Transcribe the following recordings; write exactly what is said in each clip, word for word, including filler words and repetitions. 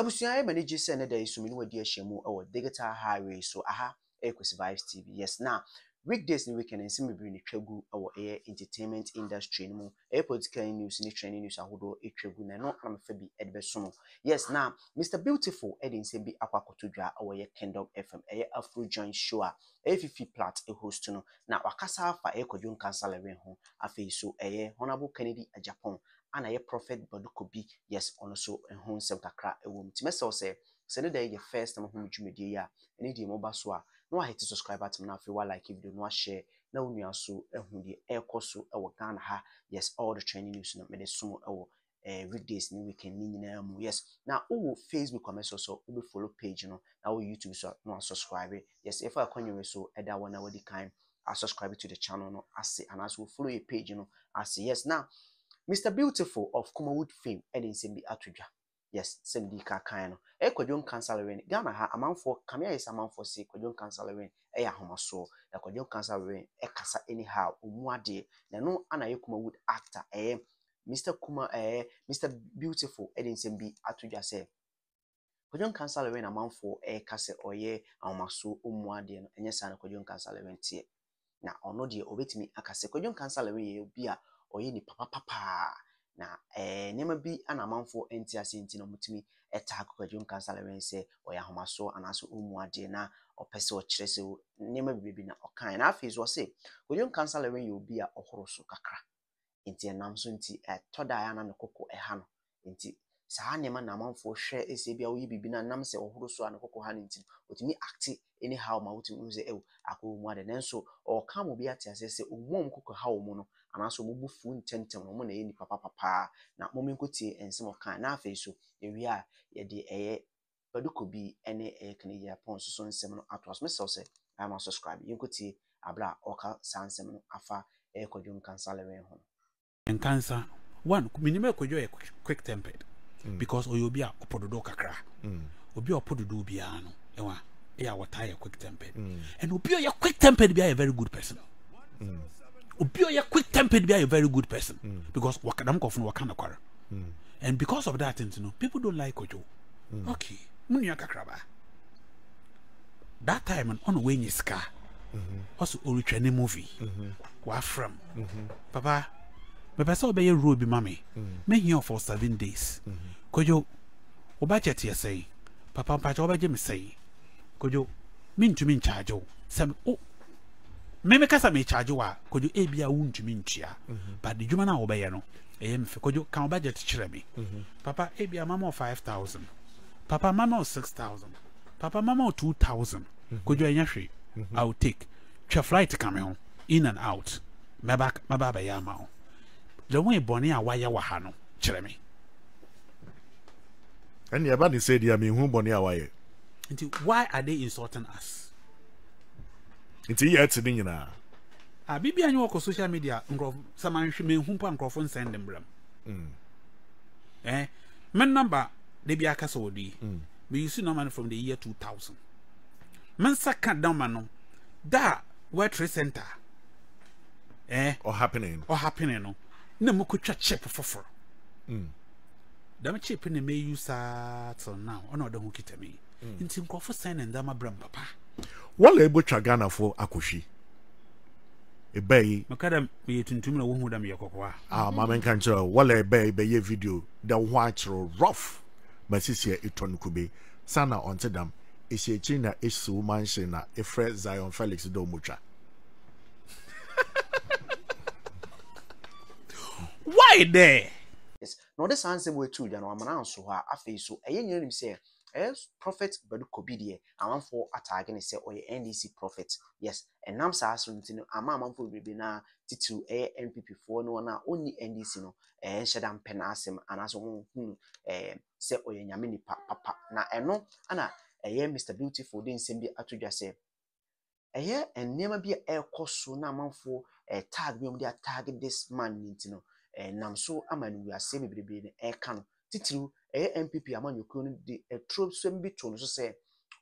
Abusua manage Sunday suminu wa dia shemu our digital highway so aha Kwesi Vybes T V. Yes now weekdays ni weekend and simi bring twegu our air entertainment industry no air political news ni training news ahodo etwegu na no na fa bi edbeso. Yes now Mister Beautiful Eddinson B. Atuja our Kingdom F M air Afro Joint show F F plat a host no na wakasa fa Kwadwo Nkansah Lilwin ho afi so air Honorable Kennedy a Japan and a prophet but could be yes on so and home self a crack a woman to say send day your first time home to media and it mobile soa no I hit to subscribe at now if you like if you do not share now we are so and who the air course so our Ghana ha yes all the training news not made soon our uh weekdays new weekend minimum yes now oh Facebook comments also will follow page you know now YouTube so no subscribe yes if I can you so at that one hour the time I subscribe to the channel no I say and as we follow your page you know I say yes now Mister Beautiful of Kumawood fame, Eddinson B. Atuja. Yes, same di ka kaino. E Kwadwo Nkansah Lilwin. Ghana ha amount for kamia is amount for si Kwadwo Nkansah Lilwin. E ya homa so. E Kwadwo Nkansah Lilwin. E kasa anyhow. Umuade. Na no anaye Kumawood actor. Eh, Mister Kuma eh Mister Beautiful Eddinson B. Atuja say. Kwadwo Nkansah Lilwin amount for e kasa oye homa so umuade. Enye sana Kwadwo Nkansah Lilwin tie. Na ono di obetimi akase Kwadwo Nkansah Lilwin ye ubia. Oye ni papa papa na eh nema bi anamanfo entiase enti no mutimi eta Kwadwo Nkansah Lilwin se oya homaso anaso omuade na opese o kirese nema bibi na okan na afis wo se Kwadwo Nkansah Lilwin ye obi a ohoro so kakra enti enamso enti etoda ya na mekoko eha no enti saa nema na manfo hwe ese bia oyi bibi na nam se ohoro so anakoko ha enti otimi acti anyhow ma wotimi nze ewo akomuade nenso okan obi atiase se omum koko ha omo no anaso mo bufu ntentemo no mo na yeni papa papa na mo menkotie ensemo kan na afi so ewi a ye de eye paduko bi ene e kaniya pon so so nsemo no atwas me so se I am subscribe yenkotie abra oka sansemo no afa e Kwadwo Nkansah Lilwin ho Nkansah one minimum Kwadwo e quick tempered mm. because oyobi a opododo kakra mm. obi opododo bi a no ewa e a watai quick tempered mm. and obi o quick tempered bi a very good person mm. Obio ya quick tempered be a very good person mm. because wakadam kofun wakana kwara mm. and because of that you know people don't like Kwadwo mm. okay munya kakraba that time on the way ni ska also original movie wa from papa me person obey rule bi mami me here for seven days Kwadwo obachet ya say papa pacho obaje me say Kwadwo mintumi nchajo sem oh Meme kasa me charge wa Kwadwo ebia wuntumi ntua but the juma na wo be ye no eh me Kwadwo kan budget chire me papa ebia mama of five thousand papa mama of six thousand papa mama of two thousand Kwadwo enya hwe I will take twa flight come home in and out me back me baba ya ma ho the one boni a wa ya wa ha no chire me and the abadi said ya me hu boni a wa ye why are they insulting us It's yet to be now. I be behind you on social media, someone should mean hump and crop and send them. Eh, men number, they be a castle. We see no man from the year two thousand. Men second down man, that were trade center. Eh, or happening, or happening. No more could check for for. Damn cheap in the may use that now, or not the hook it me. In some coffee send and damn a bram papa. What label Chagana for Akushi? A bay, Macadam, be it in two million who damn your cocoa. Ah, Mamma can tell what a bay bay video, the white or rough. But this year it turned could be Sana on Tedam, a China is so mansion, a Fred Zionfelix Domucha. Why there? Yes, no, this answer way too, Jan, I'm announced to her. I face so a young say. Yes, prophet but kobidie amanfo atagene se oye N D C prophet yes enam saa asunti no ama amanfo bibi na T two A P P four no na oni N D C no eh nhyeda mpena asem anaso hunhun eh se oye nyame nipa papa na eno ana eye Mister Beautiful din sembi Atuja se eye enema bi e koso na amanfo eh tag bi om dia tag this man nintino eh namso amanu wi asem bibibi ne e ka no titru eh M P P amanyokro no de etro swem bi to no so se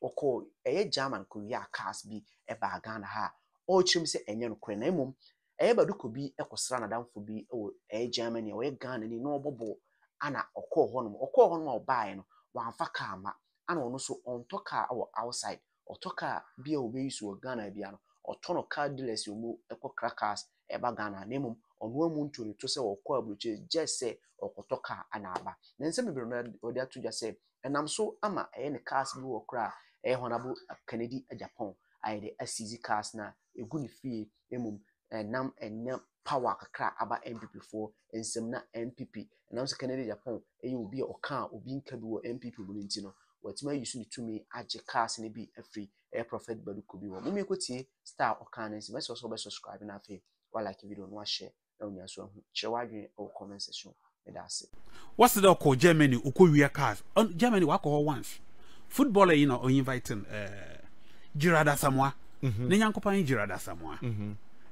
okọ eh German Korea cars bi e ba Ghana ha o chim se enye no kre na emom eh baduko bi ekosra na danfo bi e Germany e Ghana ni no bobo ana okọ honom okọ honom obae no wanfa kama ana ono so onto car awo outside oto car bia obey so Ghana bia no oto no car dealers yo mu ekọ crackers eba Ghana na mum ono amuntu ne to se okọ abroche just say okoto car ana aba na nse bebere na Odi Atuja say enam so ama e ne cars bi wo kra e honabu Kennedy Japan ai de asizi cars na egu ne fie emum enam enam power kakra aba M P P four ensem na M P P enam se Kennedy Japan e yo bi oka obi nka bi wo M P P bu nti no what may you soon to me at your cast and be a free air prophet, but could be one. Mummy could see star or kindness, but also by subscribing our faith or like if you don't want to share, don't be as well. Share or comment section. That's it. What's the dog called Germany? Ukuya cars on Germany, alcohol once. Footballer, you know, or inviting uh, Girada Samoa, Nanyankopa in Girada Samoa.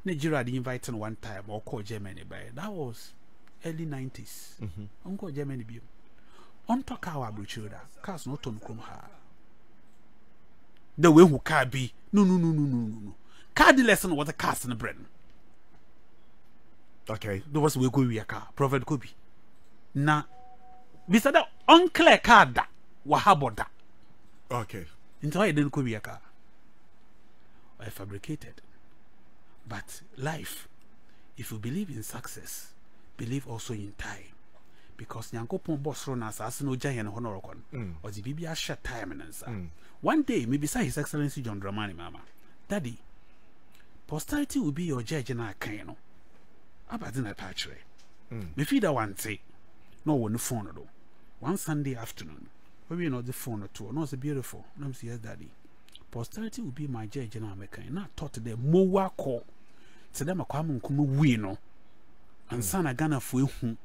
Nigeria inviting one time or called Germany by that was early nineties. Uncle Germany be. On talk our bruchuda, cars not on chrome her. The way who car be, no, no, no, no, no, no, no. Car the lesson was a cast in the bread. Okay, there was we go with a car, Prophet Kobe. Na, Mister Da, Uncle Card, Wahaboda. Okay, until I didn't go with a car. I fabricated. But life, if you believe in success, believe also in time. Because Nyankopon boss run as as no giant honor con, or the B B has shut time and answer. One day, maybe say His Excellency John Dramani Mama, Daddy, posterity will be your judge and I can. About dinner patchery. Me feed that one day, no one phone though. One Sunday afternoon, maybe not the phone or two, no, the beautiful. No, yes, Daddy, posterity will be my judge and I can. Not taught them more call. To them, a common come wino, and son, I gonna fool whom.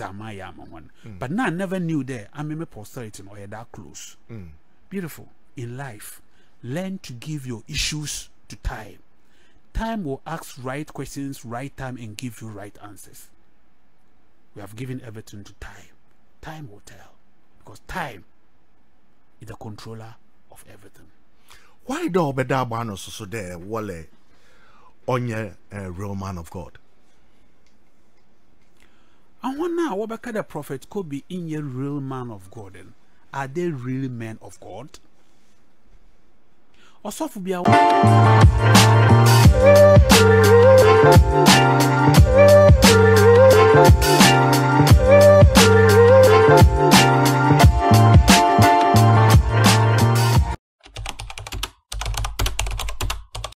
Mm. But now I never knew that I mean my posterity or that close. Mm. Beautiful. In life, learn to give your issues to time. Time will ask right questions, right time, and give you right answers. We have given everything to time. Time will tell. Because time is the controller of everything. Why do Obedabano so there Wale Onye a real man of God? And one now, what kind of prophet could be in your real man of God? Then are they really men of God? Or so for be a